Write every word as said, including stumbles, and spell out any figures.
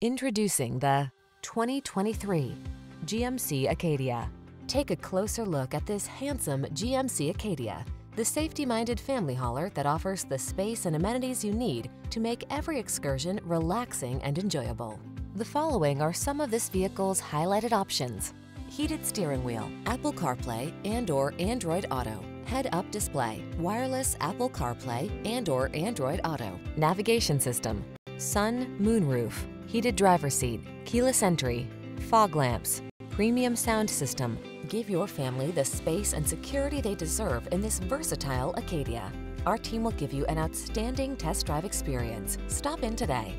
Introducing the twenty twenty-three G M C Acadia. Take a closer look at this handsome G M C Acadia, the safety-minded family hauler that offers the space and amenities you need to make every excursion relaxing and enjoyable. The following are some of this vehicle's highlighted options: heated steering wheel, Apple CarPlay and/or Android Auto, head-up display, wireless Apple CarPlay and/or Android Auto, navigation system, sun, moon roof, heated driver's seat, keyless entry, fog lamps, premium sound system. Give your family the space and security they deserve in this versatile Acadia. Our team will give you an outstanding test drive experience. Stop in today.